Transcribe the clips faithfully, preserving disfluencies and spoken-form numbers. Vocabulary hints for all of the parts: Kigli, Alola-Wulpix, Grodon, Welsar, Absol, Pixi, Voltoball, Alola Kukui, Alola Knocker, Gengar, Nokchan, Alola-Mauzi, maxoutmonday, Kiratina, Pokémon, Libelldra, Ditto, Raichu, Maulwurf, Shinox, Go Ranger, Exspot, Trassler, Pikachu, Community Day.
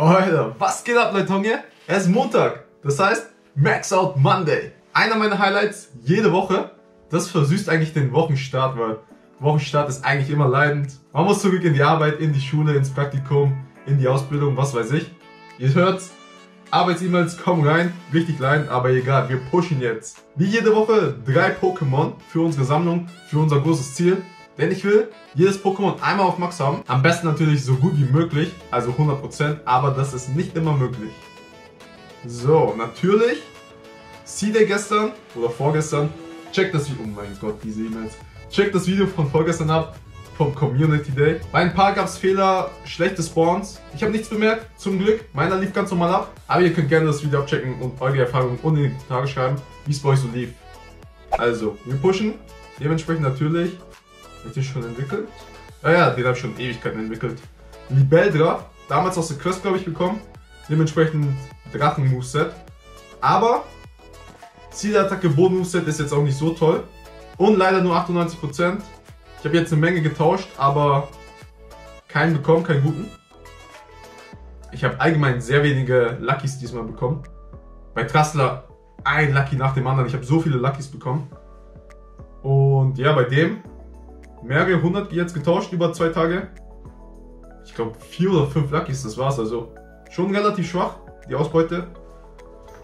Alter, was geht ab, Leute? Es ist Montag, das heißt Max Out Monday. Einer meiner Highlights jede Woche. Das versüßt eigentlich den Wochenstart, weil Wochenstart ist eigentlich immer leidend. Man muss zurück in die Arbeit, in die Schule, ins Praktikum, in die Ausbildung, was weiß ich. Ihr hört's, Arbeits-E-Mails kommen rein, richtig leidend, aber egal, wir pushen jetzt. Wie jede Woche drei Pokémon für unsere Sammlung, für unser großes Ziel. Denn ich will jedes Pokémon einmal auf Max haben. Am besten natürlich so gut wie möglich, also hundert Prozent, aber das ist nicht immer möglich. So, natürlich, Seedday gestern oder vorgestern, check das Video, oh mein Gott, diese E-Mails. Check das Video von vorgestern ab, vom Community Day. Bei ein paar gab es Fehler, schlechte Spawns. Ich habe nichts bemerkt, zum Glück. Meiner lief ganz normal ab. Aber ihr könnt gerne das Video abchecken und eure Erfahrungen unten in die Kommentare schreiben, wie es bei euch so lief. Also, wir pushen, dementsprechend natürlich. Hat die schon entwickelt? Ah ja, den habe ich schon Ewigkeiten entwickelt. Libelldra, damals aus der Quest, glaube ich, bekommen. Dementsprechend Drachen-Moveset. Aber Zielattacke-Boden-Moveset ist jetzt auch nicht so toll. Und leider nur achtundneunzig Prozent. Ich habe jetzt eine Menge getauscht, aber keinen bekommen, keinen guten. Ich habe allgemein sehr wenige Luckys diesmal bekommen. Bei Trassler ein Lucky nach dem anderen. Ich habe so viele Luckys bekommen. Und ja, bei dem mehrere hundert jetzt getauscht über zwei Tage. Ich glaube vier oder fünf Luckys, das war's. Also schon relativ schwach, die Ausbeute.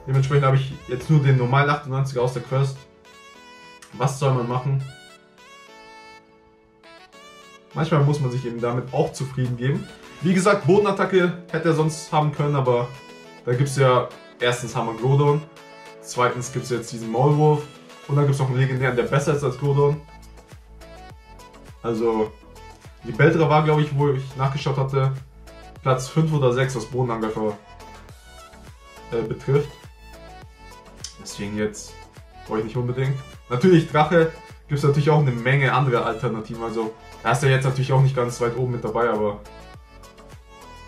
Dementsprechend habe ich jetzt nur den normalen achtundneunziger aus der Quest. Was soll man machen? Manchmal muss man sich eben damit auch zufrieden geben. Wie gesagt, Bodenattacke hätte er sonst haben können, aber da gibt es ja erstens haben wir Grodon, zweitens gibt es jetzt diesen Maulwurf und dann gibt es noch einen legendären, der besser ist als Grodon. Also, die Libelldra war, glaube ich, wo ich nachgeschaut hatte, Platz fünf oder sechs, was Bodenangreifer äh, betrifft. Deswegen jetzt brauche ich nicht unbedingt. Natürlich, Drache gibt es natürlich auch eine Menge andere Alternativen. Also, da ist er jetzt natürlich auch nicht ganz weit oben mit dabei, aber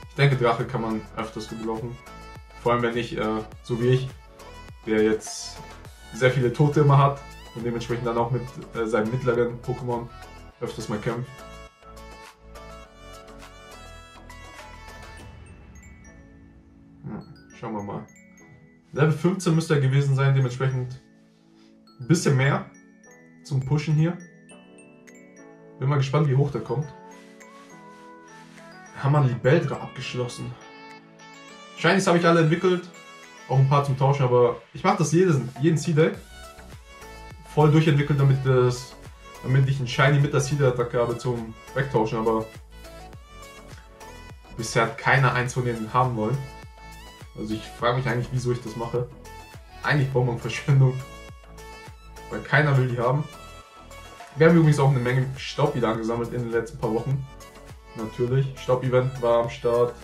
ich denke, Drache kann man öfters gebrauchen. Vor allem, wenn ich, äh, so wie ich, der jetzt sehr viele Tote immer hat und dementsprechend dann auch mit äh, seinem mittleren Pokémon öfters mal kämpfen. Hm, schauen wir mal. Level fünfzehn müsste er gewesen sein, dementsprechend ein bisschen mehr zum Pushen hier. Bin mal gespannt, wie hoch der kommt. Haben wir Libelldra abgeschlossen. Shinies habe ich alle entwickelt. Auch ein paar zum Tauschen, aber ich mache das jedes, jeden Seedday. Voll durchentwickelt, damit das, damit ich einen Shiny mit der Seedday-Attacke habe zum Wegtauschen, aber bisher hat keiner eins von denen haben wollen. Also ich frage mich eigentlich, wieso ich das mache. Eigentlich braucht man Verschwendung, weil keiner will die haben. Wir haben übrigens auch eine Menge Staub wieder angesammelt in den letzten paar Wochen. Natürlich, Staub-Event war am Start.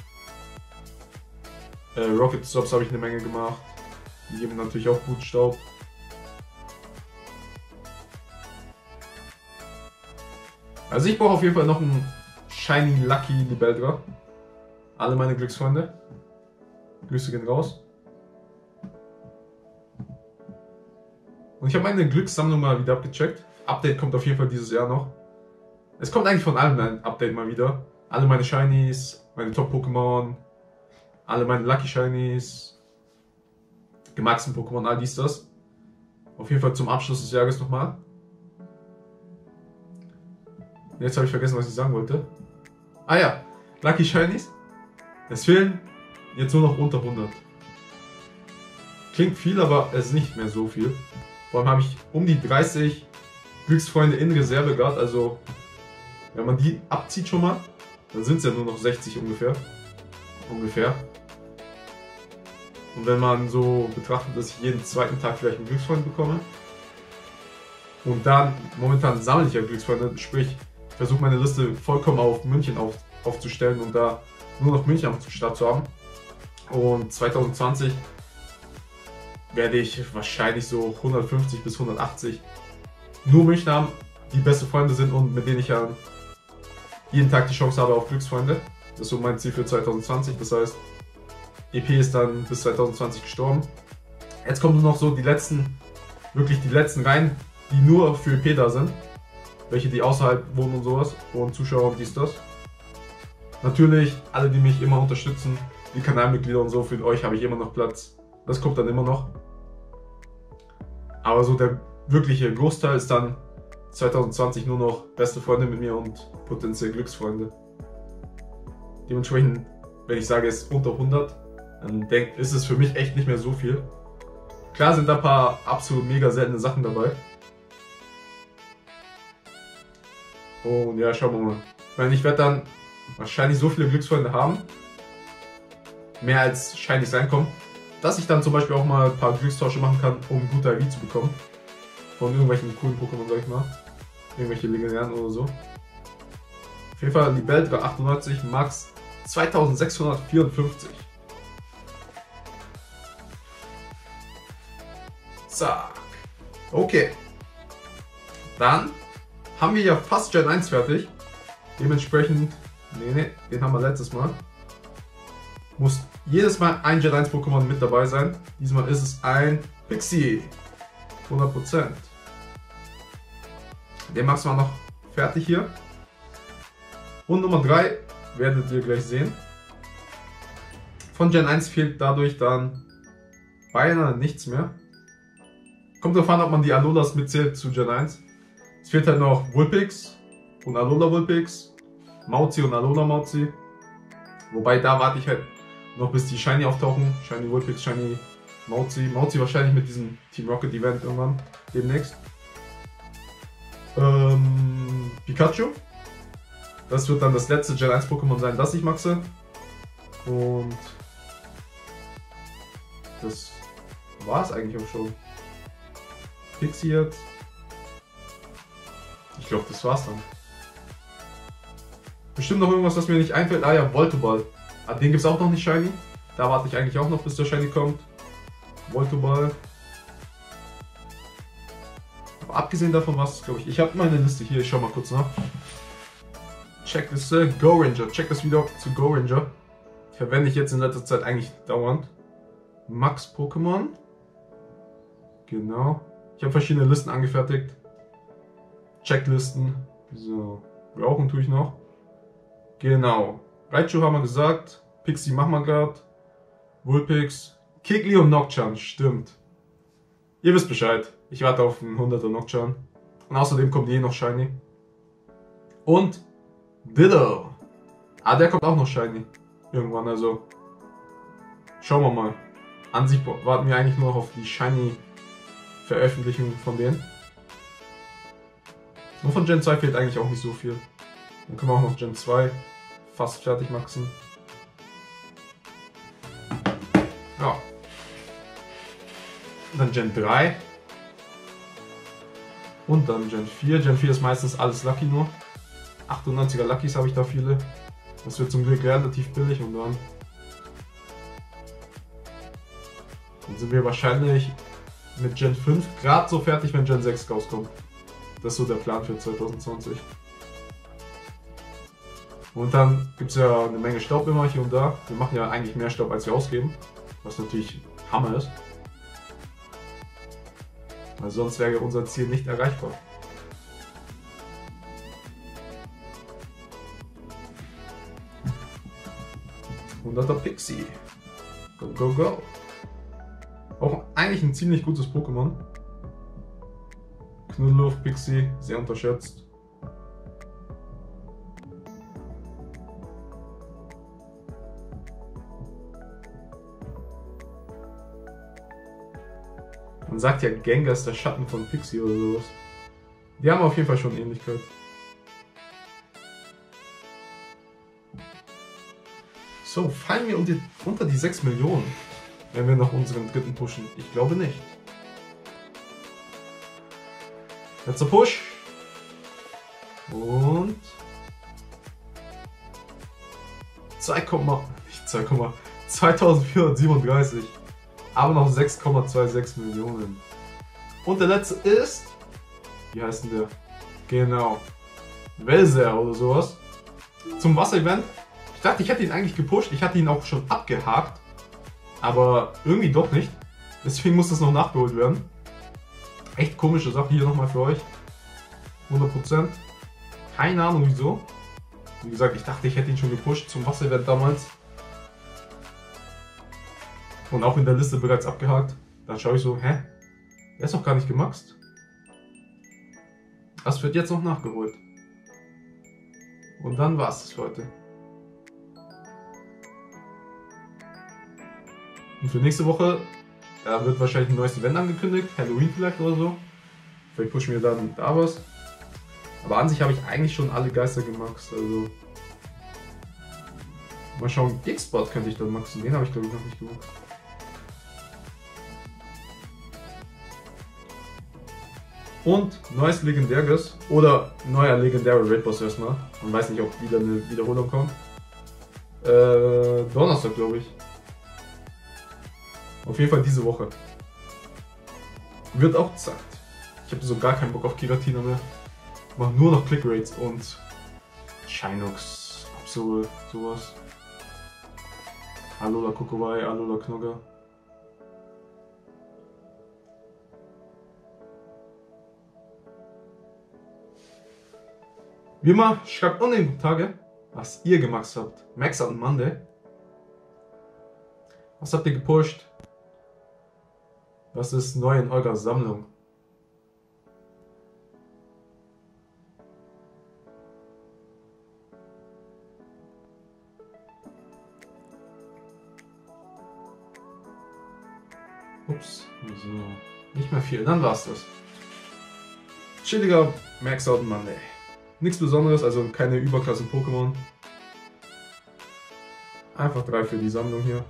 Äh, Rocket Stops habe ich eine Menge gemacht. Die geben natürlich auch gut Staub. Also ich brauche auf jeden Fall noch einen Shiny Lucky Libelldra. Alle meine Glücksfreunde. Grüße gehen raus. Und ich habe meine Glückssammlung mal wieder abgecheckt. Update kommt auf jeden Fall dieses Jahr noch. Es kommt eigentlich von allem ein Update mal wieder. Alle meine Shinies, meine Top-Pokémon, alle meine Lucky Shinies, gemaxten Pokémon, all dies, das. Auf jeden Fall zum Abschluss des Jahres nochmal. Jetzt habe ich vergessen, was ich sagen wollte. Ah ja, Lucky Shinies. Es fehlen jetzt nur noch unter hundert. Klingt viel, aber es ist nicht mehr so viel. Vor allem habe ich um die dreißig Glücksfreunde in Reserve gehabt. Also, wenn man die abzieht schon mal, dann sind es ja nur noch sechzig ungefähr. Ungefähr. Und wenn man so betrachtet, dass ich jeden zweiten Tag vielleicht einen Glücksfreund bekomme. Und dann, momentan sammle ich ja Glücksfreunde, sprich, ich versuche meine Liste vollkommen auf München auf, aufzustellen und da nur noch München am Start zu haben. Und zwanzig zwanzig werde ich wahrscheinlich so hundertfünfzig bis hundertachtzig nur München haben, die beste Freunde sind und mit denen ich ja jeden Tag die Chance habe auf Glücksfreunde. Das ist so mein Ziel für zwanzig zwanzig. Das heißt, E P ist dann bis zwanzig zwanzig gestorben. Jetzt kommen nur noch so die letzten, wirklich die letzten rein, die nur für E P da sind. Welche, die außerhalb wohnen und sowas, und Zuschauer und dies, das. Natürlich, alle, die mich immer unterstützen, die Kanalmitglieder und so, für euch habe ich immer noch Platz. Das kommt dann immer noch. Aber so der wirkliche Großteil ist dann zwanzig zwanzig nur noch beste Freunde mit mir und potenziell Glücksfreunde. Dementsprechend, wenn ich sage, es ist unter hundert, dann denkt, ist es für mich echt nicht mehr so viel. Klar sind da ein paar absolut mega seltene Sachen dabei. Und ja, schauen wir mal. Ich meine, ich werde dann wahrscheinlich so viele Glücksfreunde haben, mehr als Shinies reinkommen, dass ich dann zum Beispiel auch mal ein paar Glückstausche machen kann, um ein guter I V zu bekommen. Von irgendwelchen coolen Pokémon, sag ich mal. Irgendwelche legendären oder so. Auf jeden Fall Libelldra achtundneunzig Max zweitausendsechshundertvierundfünfzig. Zack. Okay. Dann haben wir ja fast Gen eins fertig. Dementsprechend, nee, nee, den haben wir letztes Mal. Muss jedes Mal ein Gen eins Pokémon mit dabei sein. Diesmal ist es ein Pixi. hundert Prozent. Den machst du mal noch fertig hier. Und Nummer drei werdet ihr gleich sehen. Von Gen eins fehlt dadurch dann beinahe nichts mehr. Kommt darauf an, ob man die Alolas mitzählt zu Gen eins. Es fehlt halt noch Wulpix und Alola-Wulpix, Mauzi und Alola-Mauzi. Wobei da warte ich halt noch, bis die Shiny auftauchen. Shiny Wulpix, Shiny Mauzi. Mauzi wahrscheinlich mit diesem Team Rocket Event irgendwann demnächst. Ähm, Pikachu. Das wird dann das letzte Gen eins Pokémon sein, das ich maxe. Und das war es eigentlich auch schon. Fixiert. Ich glaube, das war's dann. Bestimmt noch irgendwas, was mir nicht einfällt. Ah ja, Voltoball. Ah, den gibt's auch noch nicht Shiny. Da warte ich eigentlich auch noch, bis der Shiny kommt. Voltoball. Aber abgesehen davon war's, glaube ich. Ich habe meine Liste hier. Ich schau mal kurz nach. Checkliste Go Ranger. Check das Video zu Go Ranger. Verwende ich jetzt in letzter Zeit eigentlich dauernd. Max Pokémon. Genau. Ich habe verschiedene Listen angefertigt. Checklisten. So. Rauchen tue ich noch. Genau. Raichu haben wir gesagt. Pixi machen wir gerade. Wulpix. Kigli und Nokchan. Stimmt. Ihr wisst Bescheid. Ich warte auf einen hunderter Nokchan. Und außerdem kommt je noch Shiny. Und Ditto. Ah, der kommt auch noch Shiny. Irgendwann, also. Schauen wir mal. An sich warten wir eigentlich nur noch auf die Shiny Veröffentlichung von denen. Nur von Gen zwei fehlt eigentlich auch nicht so viel. Dann können wir auch noch Gen zwei fast fertig maxen. Ja. Dann Gen drei. Und dann Gen vier. Gen vier ist meistens alles Lucky nur. achtundneunziger Luckys habe ich da viele. Das wird zum Glück relativ billig und dann, dann sind wir wahrscheinlich mit Gen fünf gerade so fertig, wenn Gen sechs rauskommt. Das ist so der Plan für zwanzig zwanzig. Und dann gibt es ja eine Menge Staub immer hier und da. Wir machen ja eigentlich mehr Staub, als wir ausgeben. Was natürlich Hammer ist. Weil sonst wäre ja unser Ziel nicht erreichbar. hunderter Pixi. Go, go, go. Auch eigentlich ein ziemlich gutes Pokémon. Knuddelhof, Pixi, sehr unterschätzt. Man sagt ja, Gengar ist der Schatten von Pixi oder sowas. Die haben auf jeden Fall schon Ähnlichkeit. So, fallen wir unter die sechs Millionen, wenn wir noch unseren dritten pushen? Ich glaube nicht. Letzter Push. Und zweitausendvierhundertsiebenunddreißig, aber noch sechs Komma sechsundzwanzig Millionen. Und der letzte ist, wie heißt denn der? Genau, Welsar oder sowas. Zum Wasser-Event. Ich dachte, ich hätte ihn eigentlich gepusht, ich hatte ihn auch schon abgehakt, aber irgendwie doch nicht, deswegen muss das noch nachgeholt werden. Echt komische Sache hier nochmal für euch, hundert Prozent, keine Ahnung wieso, Wie gesagt, ich dachte, ich hätte ihn schon gepusht zum Wasser-Event damals. Und auch in der Liste bereits abgehakt. Dann schaue ich so, hä? Er ist doch gar nicht gemaxt. Das wird jetzt noch nachgeholt. Und dann war's das, Leute. Und für nächste Woche äh, wird wahrscheinlich ein neues Event angekündigt. Halloween vielleicht oder so. Vielleicht pushen wir dann da was. Aber an sich habe ich eigentlich schon alle Geister gemaxt. Also mal schauen, Exspot könnte ich dann maxen. Den habe ich glaube ich noch nicht gemacht. Und neues legendäres oder neuer legendärer Raid Boss erstmal. Man weiß nicht, ob wieder eine Wiederholung kommt. Äh, Donnerstag glaube ich. Auf jeden Fall diese Woche. Wird auch Zeit. Ich habe so gar keinen Bock auf Kiratina mehr. Ich mache nur noch Click Raids und Shinox, Absol, sowas. Alola Kukui, Alola Knocker. Wie immer, schreibt unten in die Tage, was ihr gemaxt habt. Max on Monday. Was habt ihr gepusht? Was ist neu in eurer Sammlung? Ups, so. Nicht mehr viel, dann war's das. Chilliger Max on Monday. Nichts Besonderes, also keine Überklassen-Pokémon. Einfach drei für die Sammlung hier.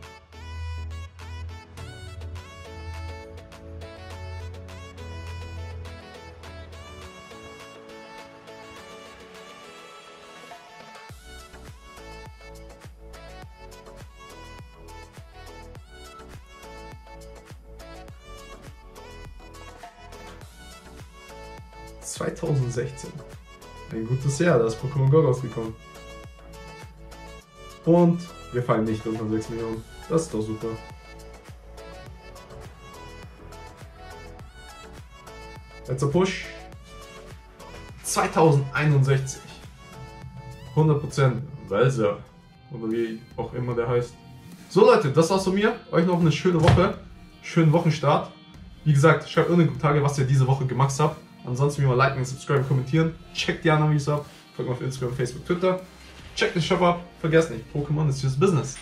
zweitausendsechzehn. Ein gutes Jahr, da ist Pokémon Go rausgekommen. Und wir fallen nicht unter sechs Millionen. Das ist doch super. Letzter Push. zweitausendeinundsechzig. hundert Prozent Welsar. Oder wie auch immer der heißt. So Leute, das war's von mir. Euch noch eine schöne Woche. Schönen Wochenstart. Wie gesagt, schreibt in die Kommentare, was ihr diese Woche gemaxt habt. Ansonsten wie immer liken, subscriben, kommentieren. Checkt die anderen Videos ab. Folgt mir auf Instagram, Facebook, Twitter. Checkt den Shop ab. Vergesst nicht, Pokémon ist fürs Business.